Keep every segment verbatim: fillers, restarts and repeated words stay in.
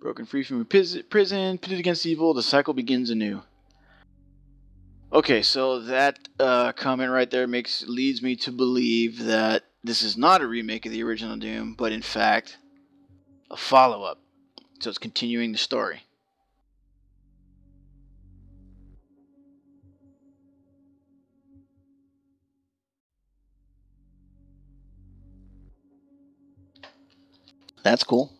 Broken free from prison, pitted against evil, the cycle begins anew. Okay, so that uh, comment right there makes leads me to believe that this is not a remake of the original Doom, but in fact, a follow-up. So it's continuing the story. That's cool.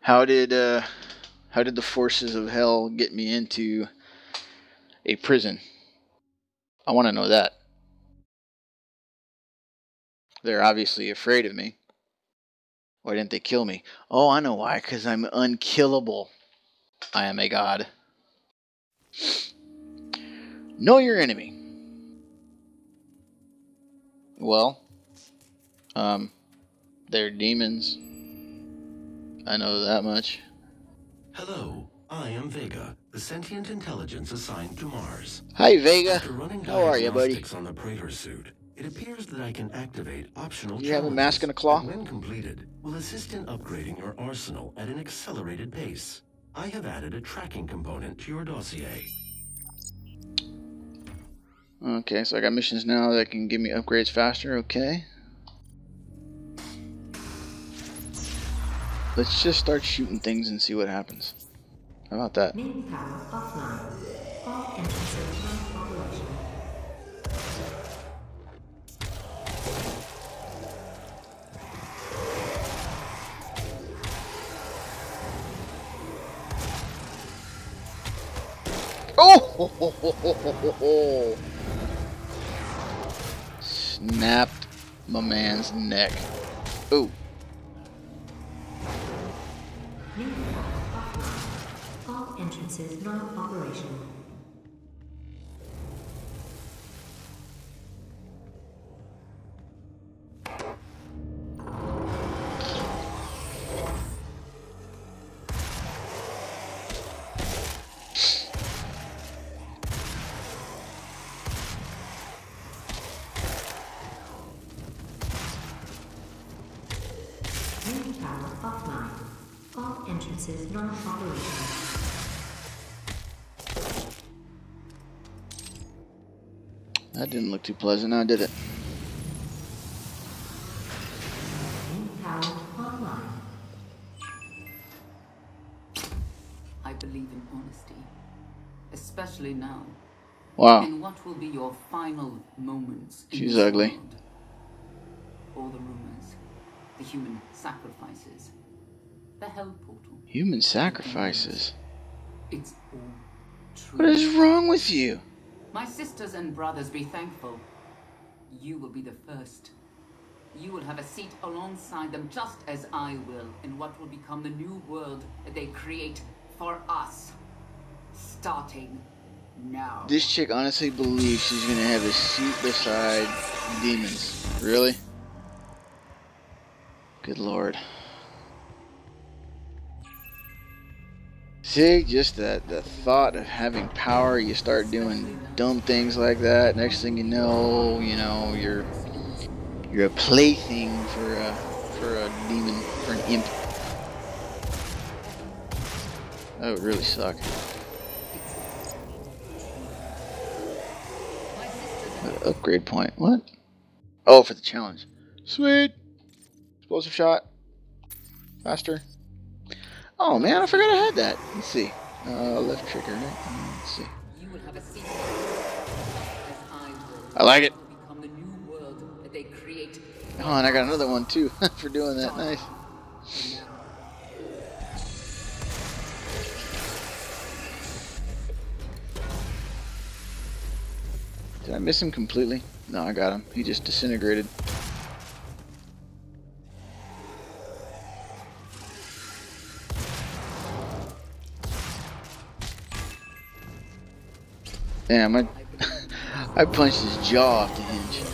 How did uh, how did the forces of hell get me into a prison? I want to know that. They're obviously afraid of me. Why didn't they kill me? Oh, I know why. Because I'm unkillable. I am a god. Know your enemy. Well, um, they're demons. I know that much. Hello, I am Vega, the sentient intelligence assigned to Mars. Hi, Vega. How are you, buddy? On the Praetor suit, it appears that I can activate optional. You have a mask and a claw. And when completed, will assist in upgrading your arsenal at an accelerated pace. I have added a tracking component to your dossier. Okay, so I got missions now that can give me upgrades faster. Okay. Let's just start shooting things and see what happens. How about that? Oh! Ho, ho, ho, ho, ho, ho. Snapped my man's neck. Ooh. Is not operational. Main power offline. All entrances not operational. That didn't look too pleasant, now did it? I believe in honesty, especially now. Wow. In what will be your final moments? She's ugly. World. All the rumors, the human sacrifices, the hell portal. Human sacrifices. It's all true. What is wrong with you? My sisters and brothers, be thankful. You will be the first. You will have a seat alongside them, just as I will, in what will become the new world that they create for us. Starting now. This chick honestly believes she's gonna have a seat beside demons. Really? Good lord. See, just that the thought of having power, you start doing dumb things like that. Next thing you know, you know you're you're a plaything for a for a demon, for an imp. That would really suck. An upgrade point. What? Oh, for the challenge. Sweet. Explosive shot. Faster. Oh man, I forgot I had that. Let's see. Uh, left trigger, right? Let's see. I like it. Oh, and I got another one too for doing that. Nice. Did I miss him completely? No, I got him. He just disintegrated. Damn, I, I punched his jaw off the hinge.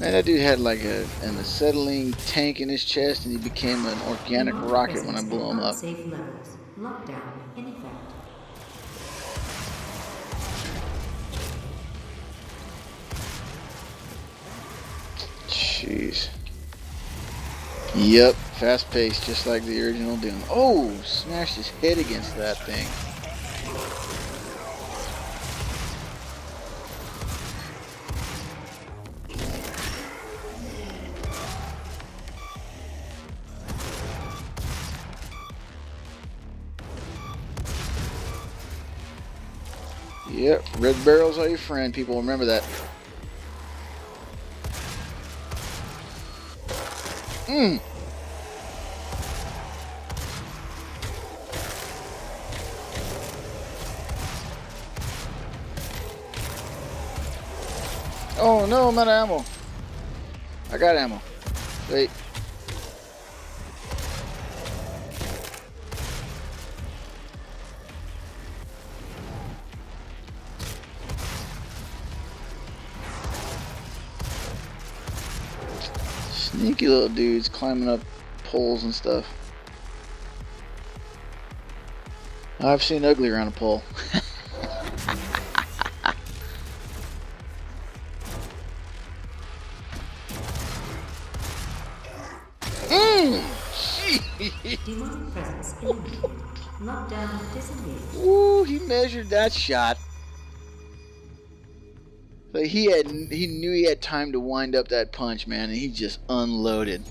Man, that dude had like a, an acetylene tank in his chest and he became an organic rocket when I blew him up. Jeez. Yep, fast paced, just like the original Doom. Oh, smashed his head against that thing. Yep, red barrels are your friend, people, remember that. Mmm! Oh no, I'm out of ammo. I got ammo. Wait. Sneaky little dudes climbing up poles and stuff. I've seen ugly around a pole. Mmm! Jeez! Ooh, he measured that shot. But he had, he knew he had time to wind up that punch, man, and he just unloaded.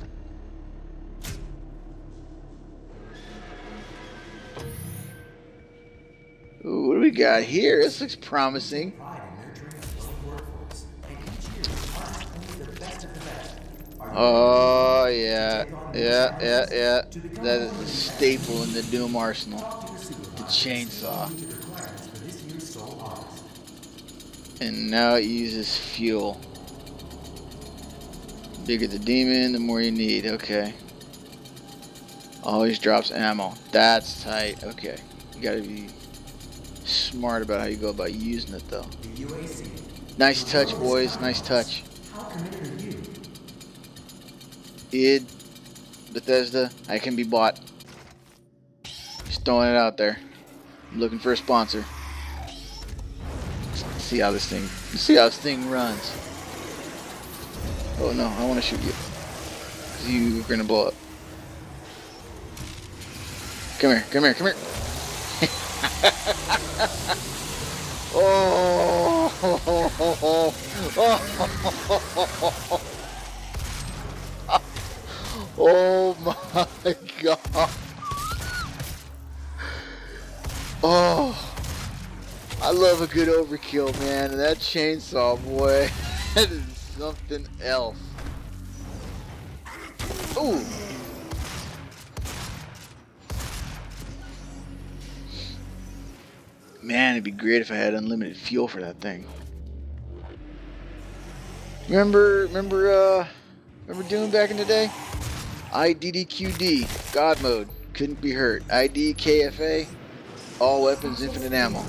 Ooh, what do we got here? This looks promising. Oh, yeah. Yeah, yeah, yeah. That is a staple in the Doom arsenal. The chainsaw. And now it uses fuel. The bigger the demon, the more you need. Okay. Always drops ammo. That's tight. Okay. You gotta be smart about how you go about using it, though. Nice touch, boys. Nice touch. Id, Bethesda, I can be bought. Just throwing it out there. I'm looking for a sponsor. See how this thing, see how this thing runs. Oh no, I want to shoot you. You're gonna blow up. Come here, come here, come here. Oh, oh, oh, oh, oh, oh, oh, oh, oh my God. Oh. I love a good overkill, man, and that chainsaw, boy, that is something else. Ooh! Man, it'd be great if I had unlimited fuel for that thing. Remember, remember, uh, remember Doom back in the day? I D D Q D, God mode, couldn't be hurt. I D K F A, all weapons, infinite ammo.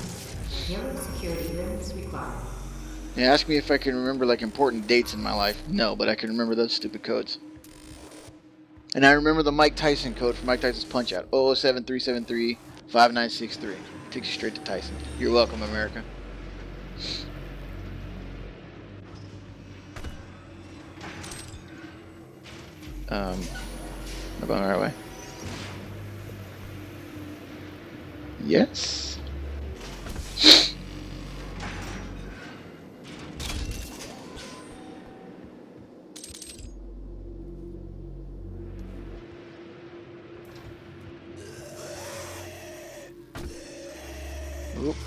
Security limits required. Yeah, ask me if I can remember like important dates in my life. No, but I can remember those stupid codes. And I remember the Mike Tyson code for Mike Tyson's punch out. zero zero seven three seven three five nine six three. Takes you straight to Tyson. You're welcome, America. Um about the right way. Yes.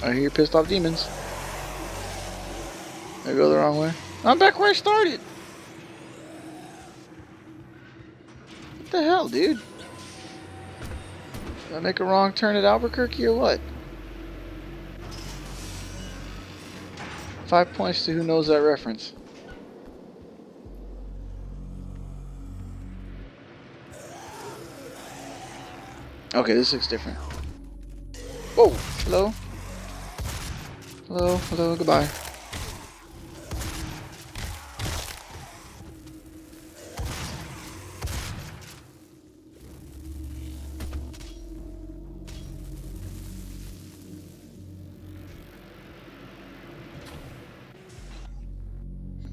I hear pissed off demons. I go the wrong way. I'm back where I started. What the hell, dude? Did I make a wrong turn at Albuquerque or what? Five points to who knows that reference. Okay, this looks different. Whoa! Hello? Hello, hello, goodbye.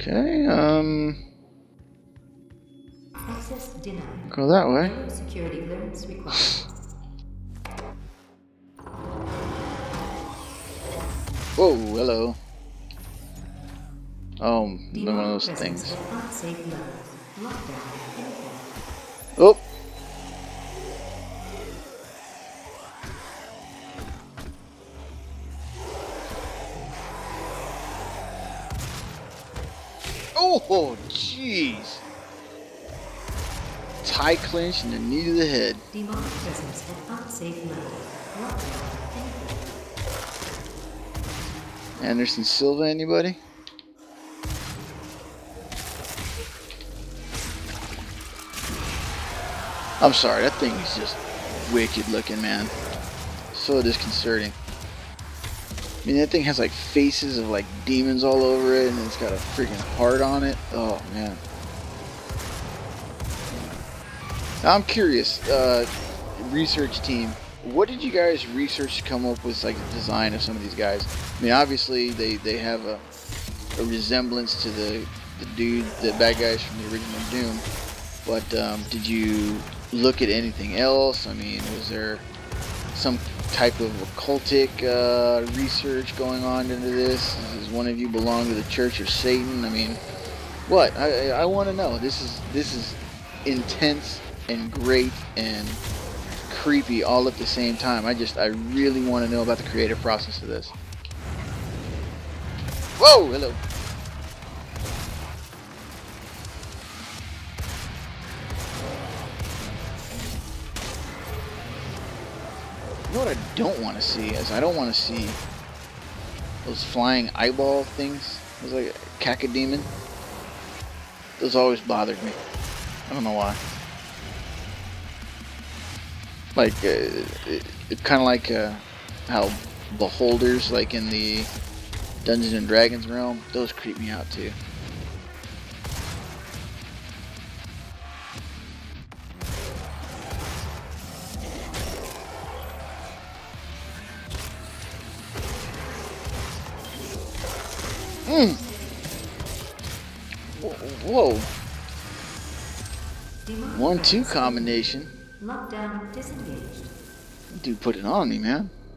Okay, um... Access denied. go that way. Security clearance required. Whoa, hello. Oh, one of those things. Oh. Oh, jeez. Tie clinch and the knee to the head. Demonic presence at unsafe level. Anderson Silva, anybody? I'm sorry, that thing is just wicked looking, man. So disconcerting. I mean, that thing has like faces of like demons all over it, and it's got a freaking heart on it. Oh man. Now, I'm curious, uh, research team, what did you guys research to come up with like the design of some of these guys? I mean, obviously they they have a, a resemblance to the the dude, the bad guys from the original Doom. But um, did you look at anything else? I mean, was there some type of occultic uh, research going on into this? Does one of you belong to the Church of Satan? I mean, what? I, I want to know. This is this is intense and great and creepy all at the same time. I just I really want to know about the creative process of this. Whoa! Hello. What I don't want to see is I don't want to see those flying eyeball things. It was like a cacodemon. Those always bothered me. I don't know why. Like uh, it, it kind of like uh, how Beholders, like in the Dungeons and Dragons realm, those creep me out too. Mm. Whoa. One two combination. Lockdown disengaged. Dude put it on me, man.